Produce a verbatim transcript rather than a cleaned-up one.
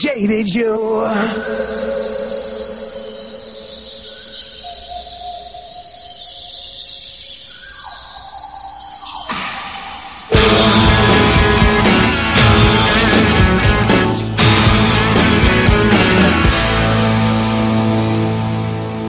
jaded you.